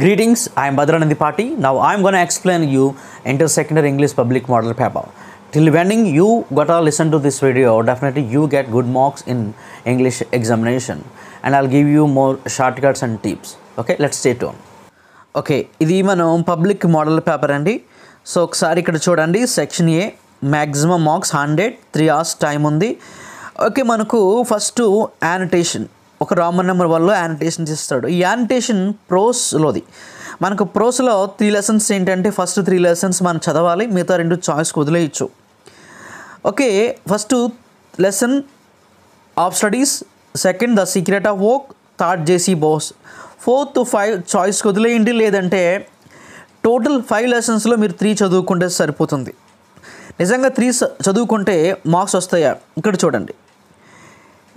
Greetings, I am Badranandipati. Now I am going to explain you inter-secondary English public model paper. Till when you gotta listen to this video, definitely you get good marks in English examination. And I'll give you more shortcuts and tips. Okay, let's stay tuned. Okay, this is public model paper. So, section A, maximum marks 100, 3 hours time. Okay, first two annotation. ఒక Raman number వల్ల యానిటేషన్ చేస్తాడు. ఈ annotation ప్రోస్లోది. మనకు ప్రోస్లో 3 lessons ఏంటంటే first 3 lessons మనం చదవాలి, మిగతా రెండు చాయిస్ వదిలేయచ్చు. Okay, first lesson of studies, second the secret of work, third JC Bose, fourth 5 choice వదిలేయండి. లేదంటే టోటల్ 5 లెసన్స్లో మీరు 3 చదువుకుంటే సరిపోతుంది. నిజంగా 3 చదువుకుంటే మార్క్స్ వస్తాయా? ఇక్కడ చూడండి,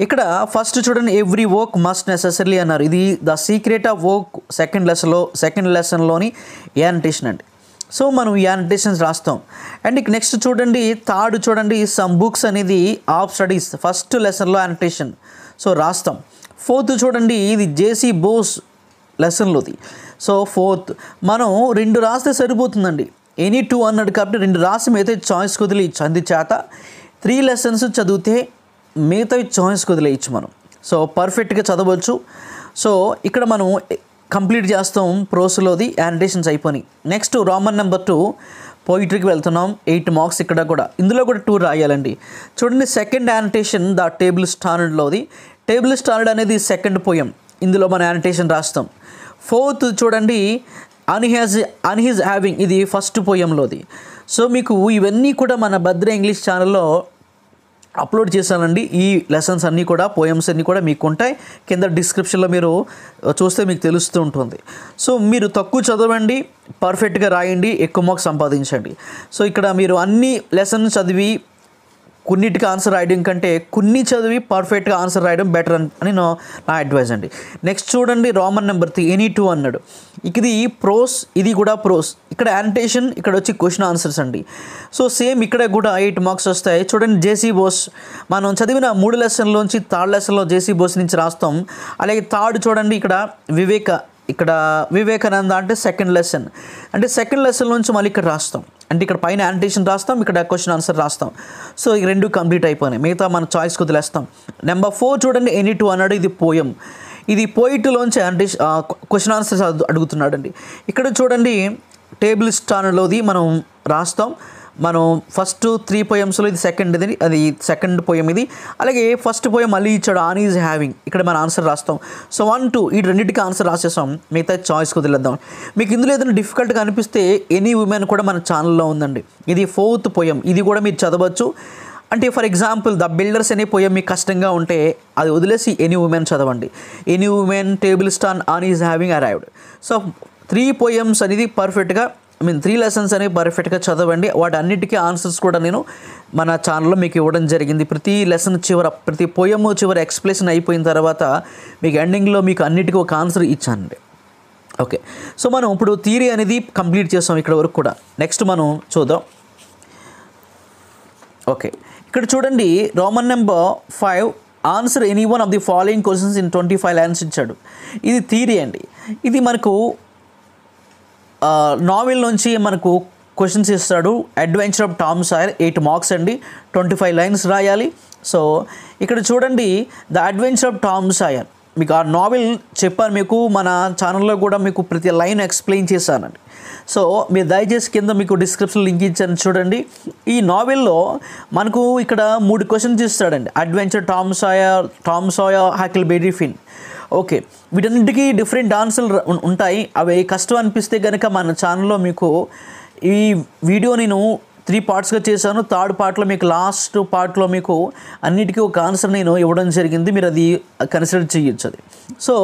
ఇక్కడ ఫస్ట్ చూడండి, ఎవ్రీ వర్క్ మస్ట్ నెసెసరీ అన్నారు. ఇది the secret of work second లెసన్లోని యానిటేషన్ అండి. సో మనం యానిటేషన్స్ రాస్తాం. అండ్ నెక్స్ట్ చూడండి, థర్డ్ చూడండి, సమ్ బుక్స్ అనేది ఆఫ్ స్టడీస్ ఫస్ట్ లెసన్లో యానిటేషన్, సో రాస్తాం. ఫోర్త్ చూడండి, ఇది జేసీ బోస్ లెసన్లోది. సో ఫోర్త్ మనం 2 రాస్తే సరిపోతుందండి. ఎనీ 2 అన్నాడు కాబట్టి 2 రాసి అయితే చాయిస్ కుదిలి చంది చేత 3 లెసన్స్ చదివితే మిగతా చాయిస్ వదిలేయచ్చు మనం. సో పర్ఫెక్ట్గా చదవచ్చు. సో ఇక్కడ మనం కంప్లీట్ చేస్తాం ప్రోస్లోది, యానిటేషన్స్ అయిపోయి. నెక్స్ట్ రోమన్ నెంబర్ 2 పోయిటరీకి వెళ్తున్నాం. 8 మార్క్స్ ఇక్కడ కూడా, ఇందులో కూడా 2 రాయాలండి. చూడండి, సెకండ్ యానిటేషన్ ద టేబుల్ స్టాండర్డ్లోది. టేబుల్ స్టాండర్డ్ అనేది సెకండ్ పోయం, ఇందులో మనం యానిటేషన్ రాస్తాం. ఫోర్త్ చూడండి, అన్ హిజ్ హ్యావింగ్, ఇది ఫస్ట్ పోయంలోది. సో మీకు ఇవన్నీ కూడా మన భద్ర ఇంగ్లీష్ ఛానల్లో అప్లోడ్ చేశానండి. ఈ లెసన్స్ అన్నీ కూడా, పోయమ్స్ అన్నీ కూడా మీకు ఉంటాయి. కింద డిస్క్రిప్షన్లో మీరు చూస్తే మీకు తెలుస్తూ ఉంటుంది. సో మీరు తక్కువ చదవండి, పర్ఫెక్ట్గా రాయండి, ఎక్కువ మార్క్స్ సంపాదించండి. సో ఇక్కడ మీరు అన్ని లెసన్స్ చదివి కొన్నిటికి ఆన్సర్ రాయడం కంటే కొన్ని చదివి పర్ఫెక్ట్గా ఆన్సర్ రాయడం బెటర్ అని నా అడ్వైజ్ అండి. నెక్స్ట్ చూడండి, రోమన్ నెంబర్ 3 ఎనీ 2 అన్నాడు. ఇది ప్రోస్, ఇది కూడా ప్రోస్. ఇక్కడ యానిటేషన్, ఇక్కడ వచ్చి క్వశ్చన్ ఆన్సర్స్ అండి. సో సేమ్ ఇక్కడ కూడా 8 మార్క్స్ వస్తాయి. చూడండి, జేసీ బోస్ మనం చదివిన 3 లెసన్లోంచి థర్డ్ లెసన్లో జేసీ బోస్ నుంచి రాస్తాం. అలాగే థర్డ్ చూడండి, ఇక్కడ వివేకానంద అంటే సెకండ్ లెసన్, అంటే సెకండ్ లెసన్ నుంచి మళ్ళీ ఇక్కడ రాస్తాం. అంటే ఇక్కడ పైన యానిటేషన్ రాస్తాం, ఇక్కడ క్వశ్చన్ ఆన్సర్ రాస్తాం. సో ఈ 2 కంప్లీట్ అయిపోయినాయి, మిగతా మన చాయిస్ వదిలేస్తాం. నెంబర్ 4 చూడండి, ఎనీ 2 అన్నాడు. ఇది పోయం, ఇది పోయిట్లోంచి యానిటేషన్ క్వశ్చన్ ఆన్సర్స్ అడుగుతున్నాడు అండి. ఇక్కడ చూడండి, టేబుల్ స్టాండర్డ్లోది మనం రాస్తాం. మనం ఫస్ట్ 3 పోయమ్స్లో ఇది సెకండ్, అది సెకండ్ పోయం ఇది. అలాగే ఫస్ట్ పోయం మళ్ళీ ఇచ్చాడు, ఆన్ ఈజ్ హ్యావింగ్, ఇక్కడ మన ఆన్సర్ రాస్తాం. సో 1, 2 ఈ 2కి ఆన్సర్ రాసేస్తాం, మిగతా చాయిస్ వదిలేద్దాం. మీకు ఇందులో ఏదైనా డిఫికల్ట్గా అనిపిస్తే ఎనీ ఉమెన్ కూడా మన ఛానల్లో ఉందండి. ఇది 4th పోయం, ఇది కూడా మీరు చదవచ్చు. అంటే ఫర్ ఎగ్జాంపుల్ ద బిల్డర్స్ అనే పోయం మీకు కష్టంగా ఉంటే అది వదిలేసి ఎనీ ఉమెన్ చదవండి. Any women, table Stan, on is having arrived. So 3 poems అనేది పర్ఫెక్ట్గా, ఐ మీన్ 3 లెసన్స్ అనేవి పర్ఫెక్ట్గా చదవండి. వాటి అన్నిటికీ ఆన్సర్స్ కూడా నేను మన ఛానల్లో మీకు ఇవ్వడం జరిగింది. ప్రతి లెసన్ చివర, ప్రతి పోయమ్ చివర ఎక్స్ప్లెనేషన్ అయిపోయిన తర్వాత మీకు ఎండింగ్లో మీకు అన్నిటికీ ఒక ఆన్సర్ ఇచ్చానండి. ఓకే, సో మనం ఇప్పుడు థియరీ అనేది కంప్లీట్ చేస్తాం ఇక్కడ వరకు కూడా. నెక్స్ట్ మనం చూద్దాం. ఓకే, ఇక్కడ చూడండి, Roman number 5 answer any one of the following questions in 25 lines ఇచ్చాడు. ఇది థియరీ అండి. ఇది మనకు నావెల్ నుంచి మనకు క్వశ్చన్స్ ఇస్తాడు. Adventure of Tom Sawyer 8 marks అండి, 25 లైన్స్ రాయాలి. సో ఇక్కడ చూడండి, the adventure of Tom Sawyer, మీకు ఆ నావెల్ చెప్పాను, మీకు మన ఛానల్లో కూడా మీకు ప్రతి లైన్ ఎక్స్ప్లెయిన్ చేశానండి. సో మీరు దయచేసి కింద మీకు డిస్క్రిప్షన్ లింక్ ఇచ్చాను చూడండి. ఈ నావెల్లో మనకు ఇక్కడ 3 క్వశ్చన్స్ ఇస్తాడండి. Adventure Tom Sawyer, Huckleberry Finn. Okay, వీటన్నిటికీ డిఫరెంట్ ఆన్సర్లు ఉంటాయి. అవి కష్టం అనిపిస్తే కనుక మన ఛానల్లో మీకు ఈ వీడియో నేను 3 పార్ట్స్గా చేశాను. థర్డ్ పార్ట్లో మీకు, లాస్ట్ పార్ట్లో మీకు అన్నిటికీ ఒక ఆన్సర్ నేను ఇవ్వడం జరిగింది. మీరు అది కన్సిడర్ చేయొచ్చు అది. సో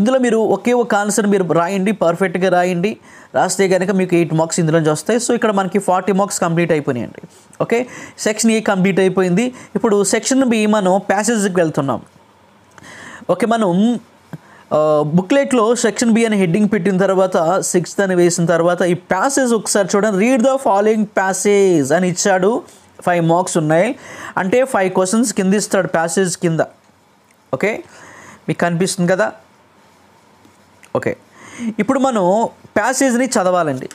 ఇందులో మీరు ఒకే ఒక ఆన్సర్ మీరు రాయండి, పర్ఫెక్ట్గా రాయండి. రాస్తే కనుక మీకు 8 మార్క్స్ ఇందులోంచి వస్తాయి. సో ఇక్కడ మనకి 40 మార్క్స్ కంప్లీట్ అయిపోయినాయండి. ఓకే, సెక్షన్ ఏ కంప్లీట్ అయిపోయింది. ఇప్పుడు సెక్షన్ బి మనం ప్యాసేజ్కి వెళ్తున్నాం. ఓకే, మనం బుక్లెట్లో సెక్షన్ బి అని హెడ్డింగ్ పెట్టిన తర్వాత, 6th అని వేసిన తర్వాత ఈ ప్యాసేజ్ ఒకసారి చూడండి. రీడ్ ద ఫాలోయింగ్ ప్యాసేజ్ అని ఇచ్చాడు. 5 మార్క్స్ ఉన్నాయి, అంటే 5 క్వశ్చన్స్ కింద ఇస్తాడు ప్యాసేజ్ కింద. ఓకే, మీకు కనిపిస్తుంది కదా. ఓకే, ఇప్పుడు మనం ప్యాసేజ్ని చదవాలండి.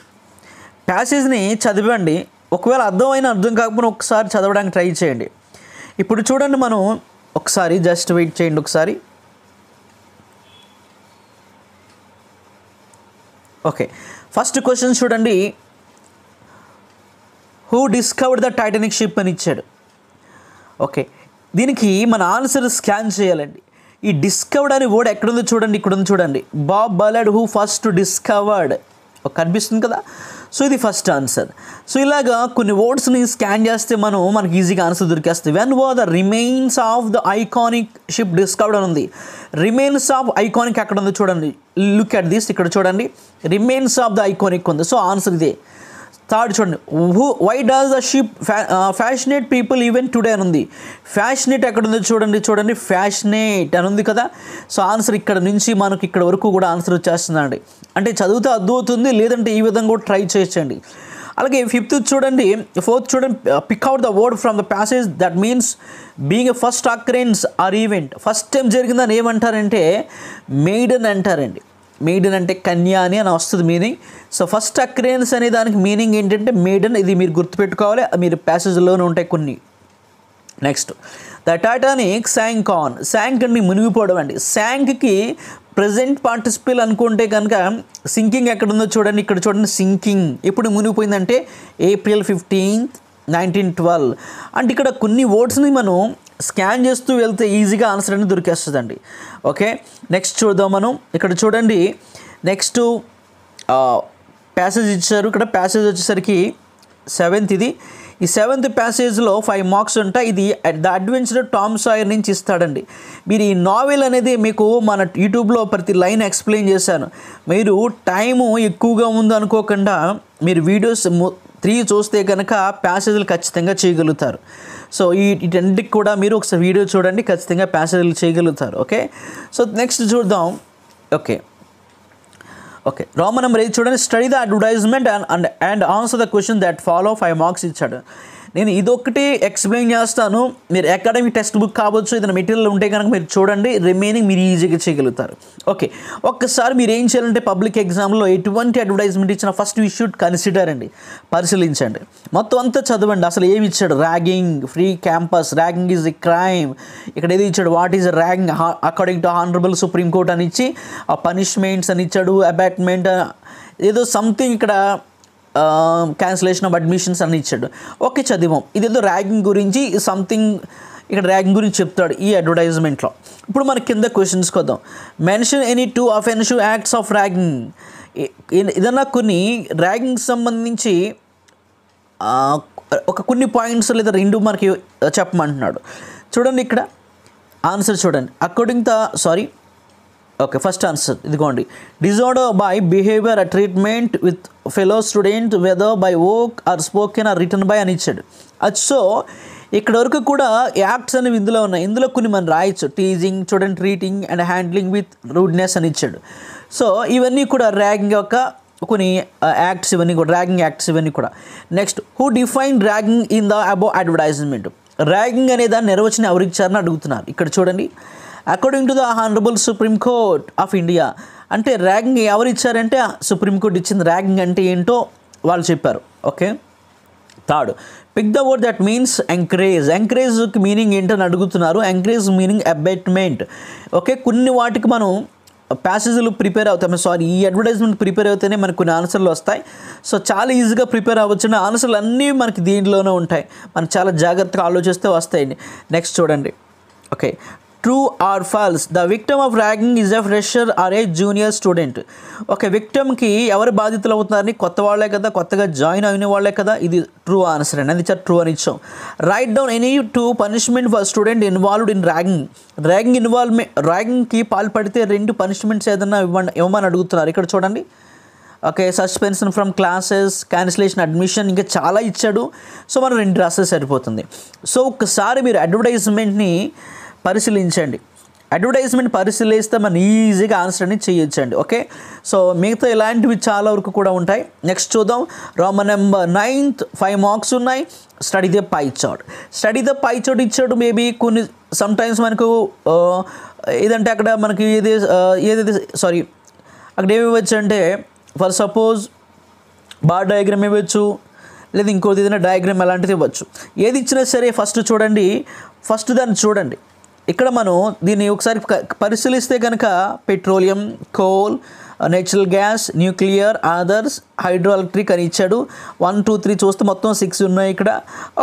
ప్యాసేజ్ని చదివండి, ఒకవేళ అర్థమైనా అర్థం కాకపోయినా ఒకసారి చదవడానికి ట్రై చేయండి. ఇప్పుడు చూడండి, మనం ఒకసారి జస్ట్ వెయిట్ చేయండి, ఒకసారి. ఓకే, ఫస్ట్ క్వశ్చన్ చూడండి, who discovered the Titanic ship అని ఇచ్చాడు. ఓకే, దీనికి మన ఆన్సర్ స్కాన్ చేయాలండి. ఈ డిస్కవర్డ్ అనే వర్డ్ ఎక్కడుందో చూడండి, ఇక్కడ ఉంది చూడండి. Bob Ballard who first discovered, ఒక కనిపిస్తుంది కదా, సో ఇది ఫస్ట్ ఆన్సర్. సో ఇలాగా కొన్ని వర్డ్స్ని స్కాన్ చేస్తే మనకి ఈజీగా ఆన్సర్ దొరికేస్తుంది. When were the remains of the iconic ship discovered అని ఉంది. రిమైన్స్ ఆఫ్ ఐకానిక్ ఎక్కడ ఉంది చూడండి, లుక్ అట్ దిస్, ఇక్కడ చూడండి రిమైన్స్ ఆఫ్ ద ఐకానిక్ ఉంది. సో ఆన్సర్ ఇదే. థర్డ్ చూడండి, why does the ship fascinate people even today అని ఉంది. ఫ్యాషనేట్ ఎక్కడ ఉంది చూడండి, చూడండి ఫ్యాషనేట్ అని ఉంది కదా. సో ఆన్సర్ ఇక్కడ నుంచి మనకి ఇక్కడ వరకు కూడా ఆన్సర్ వచ్చేస్తుందండి. అంటే చదివితే అర్థమవుతుంది, లేదంటే ఈ విధంగా కూడా ట్రై చేయండి. అలాగే ఫిఫ్త్ చూడండి, ఫోర్త్ చూడండి, pick out the word from the passage that means being a first occurrence or event. First time జరిగిందని ఏమంటారంటే మెయిడన్ అంటారండి. మెయిడన్ అంటే కన్యా అని అని వస్తుంది మీనింగ్. సో ఫస్ట్ అక్రేన్స్ అనే దానికి మీనింగ్ ఏంటంటే మెయిడన్, ఇది మీరు గుర్తుపెట్టుకోవాలి, మీరు ప్యాసేజ్లోనే ఉంటాయి కొన్ని. Next, the Titanic sank on, sank అని మునిగిపోవడం అండి. శాంక్కి ప్రజెంట్ పార్టిసిపల్ అనుకుంటే కనుక సింకింగ్ ఎక్కడ ఉందో చూడండి, ఇక్కడ చూడండి సింకింగ్. ఎప్పుడు మునిగిపోయిందంటే April 15, 1912. అంటే ఇక్కడ కొన్ని వర్డ్స్ని మనం స్కాన్ చేస్తూ వెళ్తే ఈజీగా ఆన్సర్ అనేది దొరికేస్తుందండి. ఓకే, నెక్స్ట్ చూద్దాం మనం. ఇక్కడ చూడండి నెక్స్ట్ ప్యాసేజ్ ఇచ్చారు. ఇక్కడ ప్యాసేజ్ వచ్చేసరికి 7th, ఇది ఈ 7th ప్యాసేజ్లో 5 మార్క్స్ ఉంటాయి. ఇది ద అడ్వెంచర్ టామ్ సాయర్ నుంచి ఇస్తాడండి. మీరు ఈ నావెల్ అనేది మీకు మన యూట్యూబ్లో ప్రతి లైన్ ఎక్స్ప్లెయిన్ చేశాను. మీరు టైము ఎక్కువగా ఉందనుకోకుండా మీరు వీడియోస్ 3 చూస్తే కనుక ప్యాసేజ్లు ఖచ్చితంగా చేయగలుగుతారు. సో వీటన్నిటికి కూడా మీరు ఒకసారి వీడియో చూడండి, ఖచ్చితంగా ప్యాసేజ్లు చేయగలుగుతారు. ఓకే, సో నెక్స్ట్ చూద్దాం. ఓకే, ఓకే రోమన్ 8 చూడండి, study the advertisement and answer the question that follow, 5 marks ఇచ్చాడు. నేను ఇదొకటి ఎక్స్ప్లెయిన్ చేస్తాను, మీరు అకాడమిక్ టెక్స్ట్ బుక్ కావచ్చు, ఏదైనా మెటీరియల్ ఉంటే కనుక మీరు చూడండి, రిమైనింగ్ మీరు ఈజీగా చేయగలుగుతారు. ఓకే, ఒక్కసారి మీరు ఏం చేయాలంటే పబ్లిక్ ఎగ్జామ్లో ఎటువంటి అడ్వర్టైజ్మెంట్ ఇచ్చినా ఫస్ట్ యూ షుడ్ కన్సిడర్ అండి, పరిశీలించండి, మొత్తం అంతా చదవండి. అసలు ఏమి ఇచ్చాడు, ragging, free campus, ragging is a crime, ఇక్కడ ఏది ఇచ్చాడు, what is ragging according to honourable Supreme Court అని ఇచ్చి, ఆ పనిష్మెంట్స్ అని ఇచ్చాడు, అబాట్మెంట్ ఏదో సంథింగ్, ఇక్కడ క్యాన్సిలేషన్ ఆఫ్ అడ్మిషన్స్ అని ఇచ్చాడు. ఓకే చదివాం. ఇదేదో ర్యాగింగ్ గురించి సంథింగ్, ఇక్కడ ర్యాగింగ్ గురించి చెప్తాడు ఈ అడ్వర్టైజ్మెంట్లో. ఇప్పుడు మన కింద క్వశ్చన్స్కి వద్దాం. Mention any 2 offensive acts of ragging. ఏదైనా కొన్ని ర్యాగింగ్ సంబంధించి ఒక కొన్ని పాయింట్స్ లేదా 2 మనకి చెప్పమంటున్నాడు. చూడండి ఇక్కడ ఆన్సర్ చూడండి, according the sorry. Okay, first answer ఇదిగోండి, disorder by behaviour treatment with fellow student whether by work or spoken or return by అని ఇచ్చాడు. అది సో ఇక్కడ వరకు కూడా యాక్ట్స్ అనేవి ఇందులో ఉన్నాయి. ఇందులో కొన్ని మనం రాయొచ్చు, టీజింగ్ చూడండి, treating and handling with rudeness అని ఇచ్చాడు. సో ఇవన్నీ కూడా ర్యాగింగ్ యొక్క కొన్ని యాక్ట్స్, ఇవన్నీ కూడా ర్యాగింగ్ యాక్ట్స్ ఇవన్నీ కూడా. Next, who define ragging in the above advertisement. Ragging అనే దాన్ని నిర్వచనం ఎవరు ఇచ్చారని అడుగుతున్నారు. ఇక్కడ చూడండి, according to the honourable Supreme Court of India. అంటే ర్యాగింగ్ ఎవరు ఇచ్చారంటే సుప్రీంకోర్టు ఇచ్చింది. ర్యాగింగ్ అంటే ఏంటో వాళ్ళు చెప్పారు. Okay, third, pick the word that means encourage. ఎంకరేజ్కి మీనింగ్ ఏంటని అడుగుతున్నారు. Encourage meaning abetment. ఓకే, కొన్ని వాటికి మనం ప్యాసేజ్లు ప్రిపేర్ అవుతాం, సారీ ఈ అడ్వర్టైజ్మెంట్ ప్రిపేర్ అవుతేనే మనకు కొన్ని ఆన్సర్లు వస్తాయి. సో చాలా ఈజీగా ప్రిపేర్ అవ్వచ్చు, ఆన్సర్లు అన్నీ మనకి దీంట్లోనే ఉంటాయి, మనం చాలా జాగ్రత్తగా ఆలోచిస్తే వస్తాయండి. నెక్స్ట్ చూడండి, okay, true or false the victim of ragging is a fresher or a junior student. ఒక విక్టమ్కి ఎవరు బాధితులు అవుతున్నారని, కొత్త వాళ్ళే కదా, కొత్తగా జాయిన్ అయిన వాళ్ళే కదా, ఇది ట్రూ ఆన్సర్ అండి. అది ట్రూ అని ఇచ్చాం. Right down any 2 punishment for student involved in ragging. ర్యాగింగ్కి పాల్పడితే 2 పనిష్మెంట్స్ ఏదన్నా ఇవ్వమని అడుగుతున్నారు. ఇక్కడ చూడండి, okay, suspension from classes, cancellation admission, ఇంకా చాలా ఇచ్చాడు. సో మనం 2 రాస్తే సరిపోతుంది. సో ఒకసారి మీరు అడ్వర్టైజ్మెంట్ని పరిశీలించండి. అడ్వర్టైజ్మెంట్ పరిశీలిస్తే మనం ఈజీగా ఆన్సర్ అనేది చేయొచ్చండి. ఓకే, సో మిగతా ఇలాంటివి చాలా వరకు కూడా ఉంటాయి. నెక్స్ట్ చూద్దాం, రోమన్ 9 5 మార్క్స్ ఉన్నాయి. Study the pie chart. Study the pie chart ఇచ్చాడు. మేబీ కొన్ని సమ్టైమ్స్ మనకు ఏదంటే అక్కడ మనకి ఏదైతే సారీ అక్కడ ఏమి ఇవ్వచ్చు అంటే ఫర్ సపోజ్ బార్ డయాగ్రామ్ ఇవ్వచ్చు, లేదా ఇంకోటి ఏదైనా డయాగ్రామ్ అలాంటిది ఇవ్వచ్చు. ఏది ఇచ్చినా సరే ఫస్ట్ చూడండి, ఫస్ట్ దాన్ని చూడండి. ఇక్కడ మనం దీన్ని ఒకసారి పరిశీలిస్తే కనుక petroleum, coal, natural gas, nuclear, others, hydro electric అని ఇచ్చాడు. 1, 2, 3 చూస్తే మొత్తం 6 ఉన్నాయి ఇక్కడ.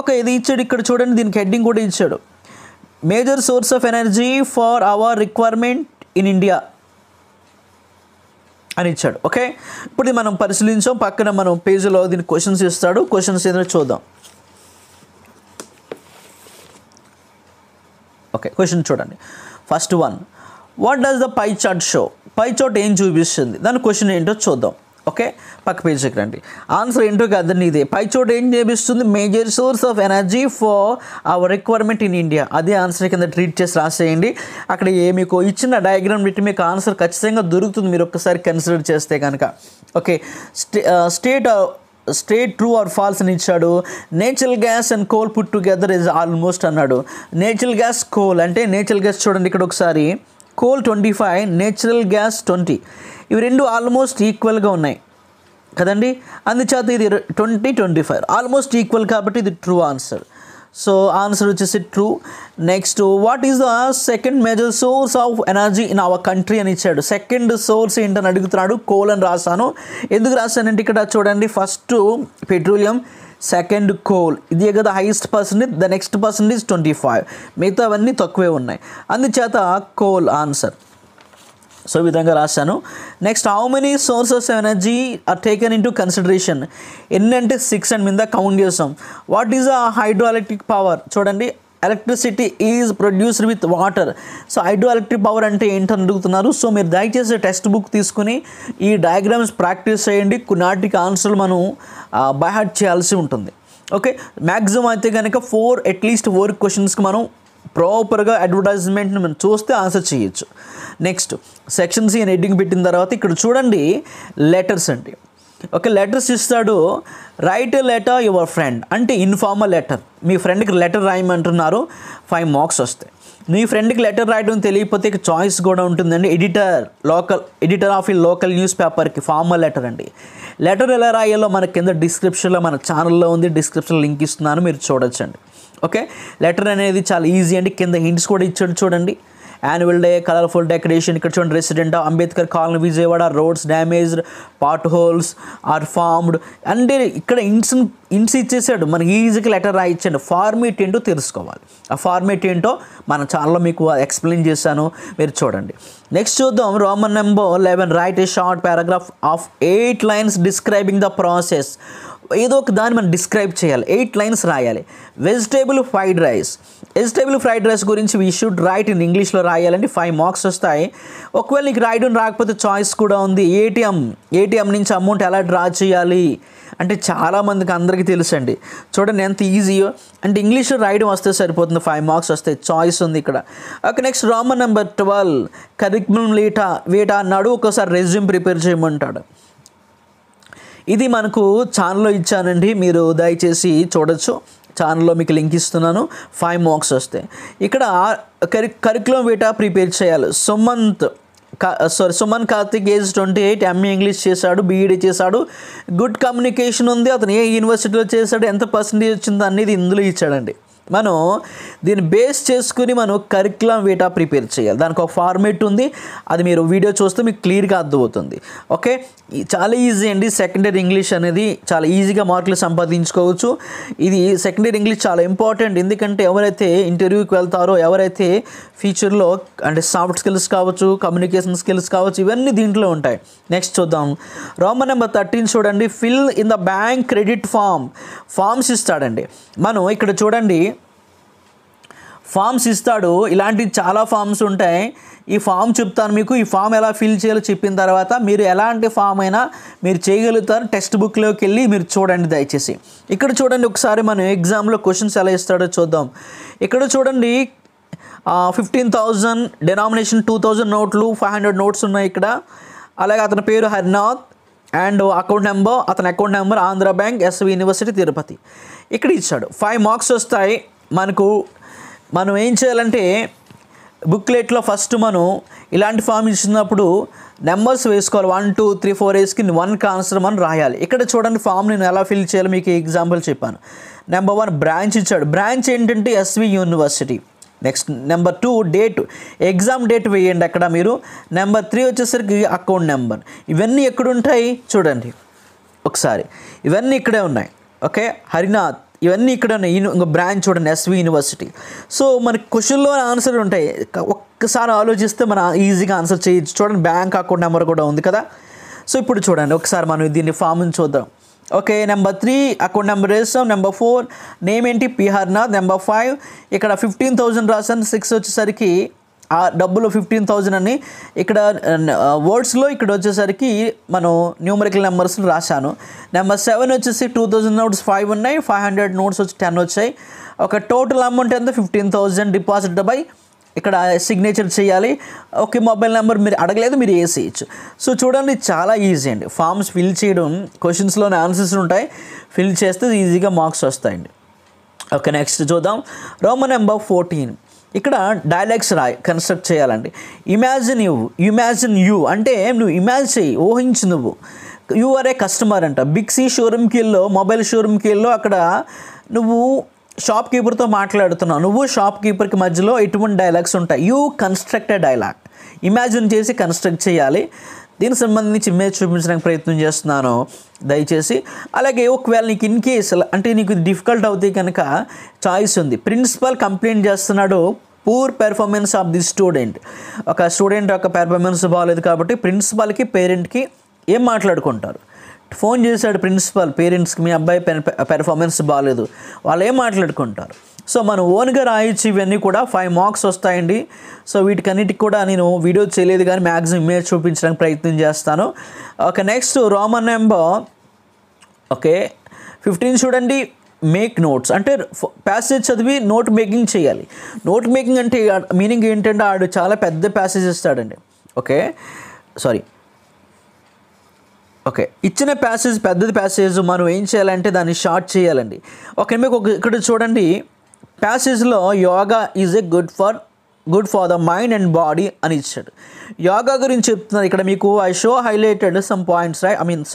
ఓకే, ఇది ఇచ్చాడు. ఇక్కడ చూడండి, దీనికి హెడ్డింగ్ కూడా ఇచ్చాడు. Major source of energy for our requirement in India అని ఇచ్చాడు. ఓకే, ఇప్పుడు మనం పరిశీలించాం. పక్కన మనం పేజీలో దీనికి క్వశ్చన్స్ ఇస్తాడు. క్వశ్చన్స్ ఏదైనా చూద్దాం. ఓకే, క్వశ్చన్ చూడండి. First one, what does the pie chart show? Pie chart ఏం చూపిస్తుంది? దాని క్వశ్చన్ ఏంటో చూద్దాం. ఓకే, పక్క పేజీకి రండి. ఆన్సర్ ఏంటో కాదండి, ఇదే. పై చార్ట్ ఏం చూపిస్తుంది? Major source of energy for our requirement in India. అదే ఆన్సర్ కింద ట్రీట్ చేసి రాసేయండి. అక్కడ ఏమికో ఇచ్చిన డయాగ్రామ్ పెట్టి మీకు ఆన్సర్ ఖచ్చితంగా దొరుకుతుంది మీరు ఒక్కసారి కన్సిడర్ చేస్తే కనుక. Okay, state true or false అని ఇచ్చాడు. Natural gas and coal put together is almost అన్నాడు. నేచురల్ గ్యాస్, కోల్ అంటే నేచురల్ గ్యాస్ చూడండి ఇక్కడ ఒకసారి. Coal 25, natural gas 20. ఇవి రెండు ఆల్మోస్ట్ ఈక్వల్గా ఉన్నాయి కదండి. అందుచేత ఇది 20-25 ఆల్మోస్ట్ ఈక్వల్ కాబట్టి ఇది ట్రూ ఆన్సర్. సో ఆన్సర్ వచ్చేసి true. Next, what is the second major source of energy in our country అని ఇచ్చాడు. సెకండ్ సోర్స్ ఏంటని అడుగుతున్నాడు. కోల్ అని రాశాను. ఎందుకు రాశానంటే ఇక్కడ చూడండి, ఫస్ట్ పెట్రోలియం, సెకండ్ కోల్. ఇదే కదా highest percentage. The next percentage 25. మిగతావన్నీ తక్కువే ఉన్నాయి. అందుచేత కోల్ ఆన్సర్. సో ఈ విధంగా రాశాను. Next, how many sources of energy are taken into consideration? ఎన్ని అంటే 6 అని మీద కౌంట్ చేస్తాం. What is a hydro electric power? చూడండి, electricity is produced with water. So hydro electric power అంటే ఏంటని అడుగుతున్నారు. సో మీరు దయచేసి టెక్స్ట్ బుక్ తీసుకుని ఈ డయాగ్రామ్స్ ప్రాక్టీస్ చేయండి. కొన్నాటికి ఆన్సర్లు మనం బైహార్ట్ చేయాల్సి ఉంటుంది. ఓకే, మ్యాక్సిమం అయితే కనుక అట్లీస్ట్ ఫోర్ క్వశ్చన్స్కి మనం ప్రాపర్గా అడ్వర్టైజ్మెంట్ని మనం చూస్తే ఆన్సర్ చేయొచ్చు. నెక్స్ట్, సెక్షన్ సి అని హెడ్డింగ్ పెట్టిన తర్వాత ఇక్కడ చూడండి లెటర్స్ అండి. ఓకే, లెటర్స్ ఇస్తాడు. Write a letter your friend అంటే ఇన్ఫార్మల్ లెటర్. మీ ఫ్రెండ్కి లెటర్ రాయమంటున్నారు. 5 మార్క్స్ వస్తాయి. మీ ఫ్రెండ్కి లెటర్ రాయడం తెలియకపోతే చాయిస్ కూడా ఉంటుందండి. ఎడిటర్ ఆఫ్ ఈ లోకల్ న్యూస్ పేపర్కి ఫార్మల్ లెటర్ అండి. లెటర్ ఎలా రాయాలో మన కింద డిస్క్రిప్షన్లో మన ఛానల్లో ఉంది. డిస్క్రిప్షన్ లింక్ ఇస్తున్నాను, మీరు చూడొచ్చండి. ఓకే, లెటర్ అనేది చాలా ఈజీ అండి. కింద హింట్స్ కూడా ఇచ్చాడు చూడండి. Annual day, colourful decoration. ఇక్కడ చూడండి, resident of Ambedkar colony, Vijayawada. Roads damaged, pot holes are formed. అంటే ఇక్కడ ఇంట్స్ ఇచ్చేసాడు. మనకి ఈజీగా లెటర్ రాయించండి. ఫార్మేట్ ఏంటో తెలుసుకోవాలి. ఆ ఫార్మేట్ ఏంటో మన ఛానల్లో మీకు ఎక్స్ప్లెయిన్ చేశాను, మీరు చూడండి. నెక్స్ట్ చూద్దాం, Roman number 11, write a short paragraph of 8 lines describing the process. ఏదో ఒక దాన్ని మనం డిస్క్రైబ్ చేయాలి. 8 లైన్స్ రాయాలి. వెజిటేబుల్ ఫ్రైడ్ రైస్ గురించి వీ షుడ్ రైట్ ఇన్ ఇంగ్లీష్లో రాయాలండి. 5 మార్క్స్ వస్తాయి. ఒకవేళ నీకు రాయడం రాకపోతే చాయిస్ కూడా ఉంది. ఏటీఎం నుంచి అమౌంట్ ఎలా డ్రా చేయాలి అంటే చాలామందికి అందరికీ తెలుసండి. చూడండి ఎంత ఈజీయో అంటే. ఇంగ్లీష్లో రాయడం వస్తే సరిపోతుంది. 5 మార్క్స్ వస్తాయి. చాయిస్ ఉంది ఇక్కడ. Okay, next Roman number 12, curriculum vitae అన్నాడు. ఒకసారి రెజ్యూమ్ ప్రిపేర్ చేయమంటాడు. ఇది మనకు ఛానల్లో ఇచ్చానండి, మీరు దయచేసి చూడొచ్చు. ఛానల్లో మీకు లింక్ ఇస్తున్నాను. 5 మార్క్స్ వస్తాయి. ఇక్కడ కరిక్యులం వేటా ప్రిపేర్ చేయాలి. Suman Karthik age 28, MA English చేశాడు, బీఈడీ చేశాడు. గుడ్ కమ్యూనికేషన్ ఉంది. అతను ఏ యూనివర్సిటీలో చేశాడు, ఎంత పర్సెంటేజ్ వచ్చిందో అనేది ఇందులో ఇచ్చాడండి. మనం దీన్ని బేస్ చేసుకుని మనం కరిక్యులం వేటా ప్రిపేర్ చేయాలి. దానికి ఒక ఫార్మేట్ ఉంది, అది మీరు వీడియో చూస్తే మీకు క్లియర్గా అర్థమవుతుంది. ఓకే, చాలా ఈజీ అండి. సెకండరీ ఇంగ్లీష్ అనేది చాలా ఈజీగా మార్కులు సంపాదించుకోవచ్చు. ఇది సెకండరీ ఇంగ్లీష్ చాలా ఇంపార్టెంట్. ఎందుకంటే ఎవరైతే ఇంటర్వ్యూకి వెళ్తారో, ఎవరైతే ఫ్యూచర్లో అంటే సాఫ్ట్ స్కిల్స్ కావచ్చు, కమ్యూనికేషన్ స్కిల్స్ కావచ్చు, ఇవన్నీ దీంట్లో ఉంటాయి. నెక్స్ట్ చూద్దాం, రోమన్ నెంబర్ 13 చూడండి. Fill in the bank credit forms ఇస్తాడండి. మనం ఇక్కడ చూడండి ఫామ్స్ ఇస్తాడు. ఇలాంటి చాలా ఫామ్స్ ఉంటాయి. ఈ ఫామ్ చెప్తాను మీకు. ఈ ఫామ్ ఎలా ఫిల్ చేయాలో చెప్పిన తర్వాత మీరు ఎలాంటి ఫామ్ అయినా మీరు చేయగలుగుతారు. టెక్స్ట్ బుక్లోకి వెళ్ళి మీరు చూడండి దయచేసి. ఇక్కడ చూడండి ఒకసారి మనం ఎగ్జామ్లో క్వశ్చన్స్ ఎలా ఇస్తాడో చూద్దాం. ఇక్కడ చూడండి 15,000 డెనామినేషన్, 2,000 నోట్లు, 500 నోట్స్ ఉన్నాయి ఇక్కడ. అలాగే అతని పేరు హరినాథ్ అండ్ అతని account number Andhra bank, SV university Tirupati. ఇక్కడ ఇచ్చాడు. 5 మార్క్స్ వస్తాయి మనకు. మనం ఏం చేయాలంటే బుక్లెట్లో ఫస్ట్ మనం ఇలాంటి ఫామ్ ఇచ్చినప్పుడు నెంబర్స్ వేసుకోవాలి 1 2 3 4 వేసుకి వన్ ఆన్సర్ మనం రాయాలి. ఇక్కడ చూడండి ఫామ్ నేను ఎలా ఫిల్ చేయాలి మీకు ఎగ్జాంపుల్ చెప్పాను. నెంబర్ 1 బ్రాంచ్ ఇచ్చాడు, బ్రాంచ్ ఏంటంటే SV university. Next number 2 date, exam date వేయండి అక్కడ మీరు. నెంబర్ 3 వచ్చేసరికి అకౌంట్ నెంబర్. ఇవన్నీ ఎక్కడ ఉంటాయి చూడండి ఒకసారి, ఇవన్నీ ఇక్కడే ఉన్నాయి. ఓకే హరినాథ్ ఇవన్నీ ఇక్కడ ఉన్నాయి. ఇంకో బ్రాంచ్ చూడండి ఎస్వి యూనివర్సిటీ. సో మనకి క్వశ్చన్లో ఆన్సర్లు ఉంటాయి, ఒక్కసారి ఆలోచిస్తే మనం ఈజీగా ఆన్సర్ చేయొచ్చు. చూడండి బ్యాంక్ అకౌంట్ నెంబర్ కూడా ఉంది కదా. సో ఇప్పుడు చూడండి ఒకసారి మనం దీన్ని ఫామ్ని చూద్దాం. ఓకే నెంబర్ 3 అకౌంట్ నెంబర్ వేస్తాం. నెంబర్ 4 నేమ్ ఏంటి పిహర్నాథ్. నెంబర్ 5 ఇక్కడ 15,000 రాసాను. 6 వచ్చేసరికి ఆ డబ్బులో 15,000 అని ఇక్కడ వర్డ్స్లో ఇక్కడ వచ్చేసరికి మనం న్యూమరికల్ నెంబర్స్ రాశాను. నెంబర్ 7 వచ్చేసి 2,000 నోట్స్ 5 ఉన్నాయి, 500 నోట్స్ వచ్చి 10 వచ్చాయి. ఒక టోటల్ అమౌంట్ ఎంత 15,000 డిపాజిట్ బై ఇక్కడ సిగ్నేచర్ చేయాలి. ఓకే మొబైల్ నెంబర్ మీరు అడగలేదు, మీరు వేసేయచ్చు. సో చూడండి చాలా ఈజీ అండి ఫామ్స్ ఫిల్ చేయడం. క్వశ్చన్స్లోనే ఆన్సర్స్ ఉంటాయి, ఫిల్ చేస్తే ఈజీగా మార్క్స్ వస్తాయండి. ఓకే నెక్స్ట్ చూద్దాం రోమన్ నెంబర్ 14. ఇక్కడ డైలాగ్స్ కన్స్ట్రక్ట్ చేయాలండి. ఇమాజిన్ యూ అంటే నువ్వు ఇమాజిన్ చేయి, ఊహించు నువ్వు. యు ఆర్ ఏ కస్టమర్ అంట బిగ్ సి షోరూమ్కి వెళ్ళో, మొబైల్ షోరూమ్కి వెళ్ళో. అక్కడ నువ్వు షాప్ కీపర్తో మాట్లాడుతున్నావు, నువ్వు షాప్ కీపర్కి మధ్యలో ఎటువంటి డైలాగ్స్ ఉంటాయి. You construct a dialogue, imagine చేసి కన్స్ట్రక్ట్ చేయాలి. దీనికి సంబంధించి ఇమేజ్ చూపించడానికి ప్రయత్నం చేస్తున్నాను దయచేసి. అలాగే ఒకవేళ నీకు ఇన్ కేస్ అంటే నీకు డిఫికల్ట్ అవుతాయి కనుక చాయిస్ ఉంది. ప్రిన్సిపల్ కంప్లైంట్ చేస్తున్నాడు poor performance of the student. ఒక స్టూడెంట్ యొక్క పెర్ఫార్మెన్స్ బాగాలేదు కాబట్టి ప్రిన్సిపల్కి పేరెంట్కి ఏం మాట్లాడుకుంటారు. ఫోన్ చేశాడు ప్రిన్సిపల్ పేరెంట్స్కి, మీ అబ్బాయి పెర్ఫార్మెన్స్ బాగాలేదు, వాళ్ళు ఏం మాట్లాడుకుంటారు. సో మనం ఓన్గా రాయించి ఇవన్నీ కూడా 5 మార్క్స్ వస్తాయండి. సో వీటికన్నిటికి కూడా నేను వీడియో చేయలేదు కానీ మ్యాక్సిమం ఇమేజ్ చూపించడానికి ప్రయత్నం చేస్తాను. ఓకే నెక్స్ట్ రోమన్ నెంబర్ 15 చూడండి. మేక్ నోట్స్ అంటే ప్యాసేజ్ చదివి నోట్ మేకింగ్ చేయాలి. నోట్ మేకింగ్ అంటే మీనింగ్ ఏంటంటే ఆడు చాలా పెద్ద ప్యాసేజ్ ఇస్తాడండి. ఇచ్చిన ప్యాసేజ్ పెద్దది ప్యాసేజ్ మనం ఏం చేయాలంటే దాన్ని షార్ట్ చేయాలండి. మీకు ఇక్కడ చూడండి ప్యాసేజ్లో yoga is a good for the mind and body అని ఇచ్చాడు. యోగా గురించి చెప్తున్నారు ఇక్కడ మీకు. I show highlighted some points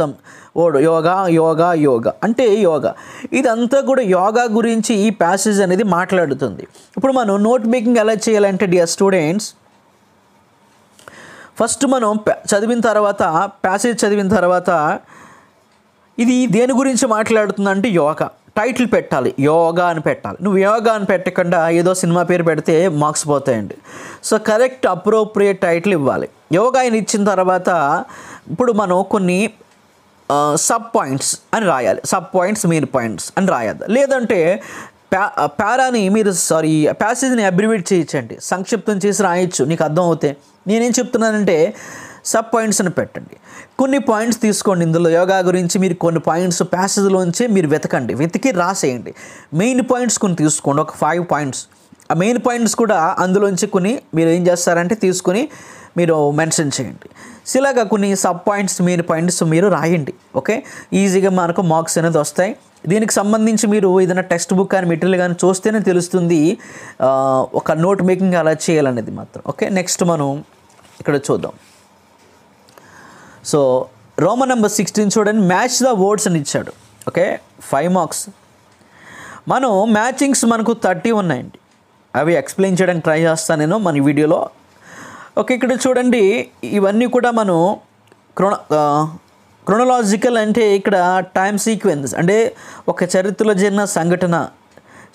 some word yoga yoga yoga అంటే యోగా. ఇదంతా కూడా యోగా గురించి ఈ ప్యాసేజ్ అనేది మాట్లాడుతుంది. ఇప్పుడు మనం నోట్ మేకింగ్ ఎలా చేయాలంటే డియర్ స్టూడెంట్స్, ఫస్ట్ మనం చదివిన తర్వాత ప్యాసేజ్ చదివిన తర్వాత ఇది దేని గురించి మాట్లాడుతుందంటే యోగా టైటిల్ పెట్టాలి, యోగా అని పెట్టాలి. నువ్వు యోగా అని పెట్టకుండా ఏదో సినిమా పేరు పెడితే మార్క్స్ పోతాయండి. సో కరెక్ట్ అప్రోప్రియేట్ టైటిల్ ఇవ్వాలి. యోగా అని ఇచ్చిన తర్వాత ఇప్పుడు మనం కొన్ని సబ్ పాయింట్స్ అని రాయాలి. సబ్ పాయింట్స్ మెయిన్ పాయింట్స్ అని రాయాలి. లేదంటే పారాని మీరు ప్యాసేజ్ని అబ్రివేట్ చేయించండి, సంక్షిప్తం చేసి రాయొచ్చు నీకు అర్థం అవుతాయి. నేనేం చెప్తున్నానంటే సబ్ పాయింట్స్ని పెట్టండి, కొన్ని పాయింట్స్ తీసుకోండి. ఇందులో యోగా గురించి మీరు కొన్ని పాయింట్స్ ప్యాసేజ్లోంచి మీరు వెతకండి, వెతికి రాసేయండి. మెయిన్ పాయింట్స్ కొన్ని తీసుకోండి, ఒక 5 పాయింట్స్. ఆ మెయిన్ పాయింట్స్ కూడా అందులోంచి కొన్ని మీరు ఏం చేస్తారంటే తీసుకొని మీరు మెన్షన్ చేయండి. ఇలాగా కొన్ని సబ్ పాయింట్స్ మెయిన్ పాయింట్స్ మీరు రాయండి. ఓకే ఈజీగా మనకు మార్క్స్ అనేది వస్తాయి. దీనికి సంబంధించి మీరు ఏదైనా టెక్స్ట్ బుక్ కానీ మెటీరియల్ కానీ చూస్తేనే తెలుస్తుంది ఒక నోట్ మేకింగ్ అలా చేయాలనేది మాత్రం. ఓకే నెక్స్ట్ మనం ఇక్కడ చూద్దాం. సో రోమన్ నెంబర్ 16 చూడండి. మ్యాచ్ ద వర్డ్స్ అని ఇచ్చాడు. 5 మార్క్స్. మనం మ్యాచింగ్స్ మనకు 30 ఉన్నాయండి, అవి ఎక్స్ప్లెయిన్ చేయడానికి ట్రై చేస్తాను నేను మన వీడియోలో. ఇక్కడ చూడండి ఇవన్నీ కూడా మనం క్రొనలాజికల్ అంటే ఇక్కడ టైమ్ సీక్వెన్స్ అంటే ఒక చరిత్రలో జరిగిన సంఘటన.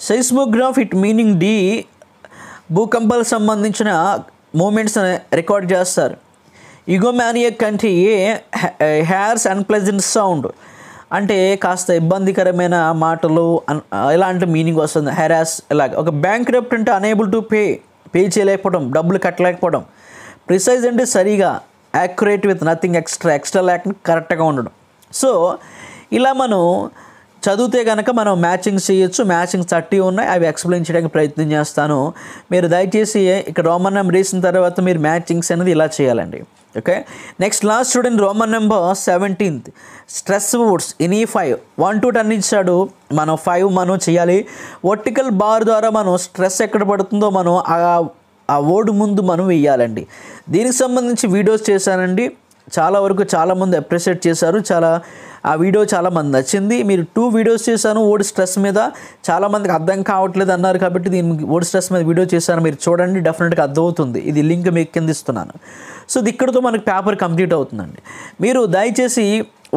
సెయిస్మోగ్రాఫ్ ఇట్ మీనింగ్ డి భూకంపాలకు సంబంధించిన మూమెంట్స్ రికార్డ్ చేస్తారు. ఇగోమానియక్ అంటే ఏ హ్యార్స్ అన్ప్లెజెంట్ సౌండ్ అంటే కాస్త ఇబ్బందికరమైన మాటలు ఇలాంటి మీనింగ్ వస్తుంది. హెరాస్ ఇలాగ. ఒక బ్యాంక్రప్ట్ అంటే అనేబుల్ టు పే చేయలేకపోవడం, డబ్బులు కట్టలేకపోవడం. ప్రిసైజ్ అంటే సరిగా, యాక్యురేట్ విత్ నథింగ్ ఎక్స్ట్రా లేకుండా కరెక్ట్గా ఉండడం. సో ఇలా మనం చదివితే కనుక మనం మ్యాచింగ్ చేయొచ్చు. మ్యాచింగ్ 30 ఉన్నాయి, అవి ఎక్స్ప్లెయిన్ చేయడానికి ప్రయత్నం చేస్తాను. మీరు దయచేసి ఇక్కడ రోమన్ నెంబర్ వేసిన తర్వాత మీరు మ్యాచింగ్స్ అనేది ఇలా చేయాలండి. నెక్స్ట్ లాస్ట్ చూడండి Roman number 17. Stress words any 5 1 to 10 ఇచ్చాడు. మనం 5 మనం చేయాలి. వర్టికల్ బార్ ద్వారా మనం స్ట్రెస్ ఎక్కడ పడుతుందో మనం ఆ ఆ వర్డ్ ముందు మనం వేయాలండి. దీనికి సంబంధించి వీడియోస్ చేశానండి, చాలా వరకు చాలామంది అప్రిషియేట్ చేశారు, చాలా ఆ వీడియో చాలామంది నచ్చింది. మీరు 2 వీడియోస్ చేశాను వర్డ్ స్ట్రెస్ మీద, చాలామందికి అర్థం కావట్లేదు అన్నారు కాబట్టి దీని వర్డ్ స్ట్రెస్ మీద వీడియో చేశాను, మీరు చూడండి డెఫినెట్గా అర్థమవుతుంది. ఇది లింక్ మీకు కింద ఇస్తున్నాను. సో ఇక్కడితో మనకు పేపర్ కంప్లీట్ అవుతుందండి. మీరు దయచేసి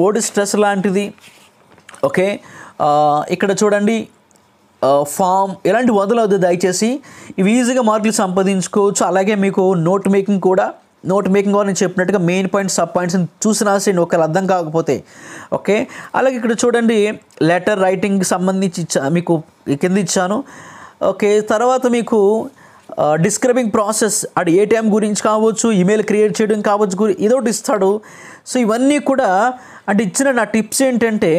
వర్డ్ స్ట్రెస్ లాంటిది ఓకే ఇక్కడ చూడండి ఫామ్ ఇలాంటి వదలవద్దు దయచేసి, ఇవి ఈజీగా మార్కులు సంపాదించుకోవచ్చు. అలాగే మీకు నోట్ మేకింగ్ కూడా, నోట్ మేకింగ్ కూడా నేను చెప్పినట్టుగా మెయిన్ పాయింట్స్ సబ్ పాయింట్స్ని చూసి రాసేయండి ఒకవేళ అర్థం కాకపోతే ఓకే. అలాగే ఇక్కడ చూడండి లెటర్ రైటింగ్కి సంబంధించి మీకు కింద ఇచ్చాను ఓకే. తర్వాత మీకు డిస్క్రైబింగ్ ప్రాసెస్, అది ఏటీఎం గురించి కావచ్చు, ఇమెయిల్ క్రియేట్ చేయడం కావచ్చు, ఇదొకటి ఇస్తాడు. సో ఇవన్నీ కూడా అంటే ఇచ్చిన నా టిప్స్ ఏంటంటే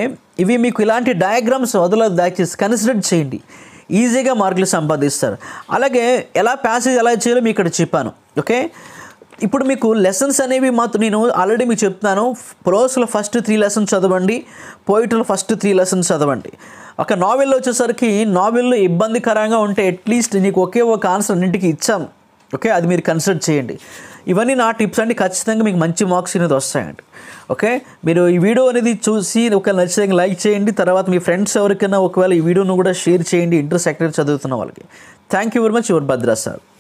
ఇవి మీకు ఇలాంటి డయాగ్రామ్స్ వదలదు దయచేసి కన్సిడర్ చేయండి, ఈజీగా మార్కులు సంపాదిస్తారు. అలాగే ఎలా ప్యాసేజ్ ఎలా చేయాలో మీకు ఇక్కడ చెప్పాను ఓకే. ఇప్పుడు మీకు లెసన్స్ అనేవి మాత్రం నేను ఆల్రెడీ మీకు చెప్తాను. ప్రోస్లో ఫస్ట్ 3 లెసన్స్ చదవండి, పోయిట్లో ఫస్ట్ 3 లెసన్స్ చదవండి. ఒక నావెల్లో వచ్చేసరికి నావెల్లో ఇబ్బందికరంగా ఉంటే అట్లీస్ట్ నీకు ఒకే ఒక ఆన్సర్ అన్నింటికి ఇచ్చాం ఓకే, అది మీరు కన్సిడర్ చేయండి. ఇవన్నీ నా టిప్స్ అండి, ఖచ్చితంగా మీకు మంచి మార్క్స్ అనేది వస్తాయండి ఓకే. మీరు ఈ వీడియో అనేది చూసి ఒకవేళ నచ్చితే లైక్ చేయండి, తర్వాత మీ ఫ్రెండ్స్ ఎవరికైనా ఒకవేళ ఈ వీడియోను కూడా షేర్ చేయండి ఇంటర్ సెక్రటరీ చదువుతున్న వాళ్ళకి. Thank you very much, your Bhadra sir.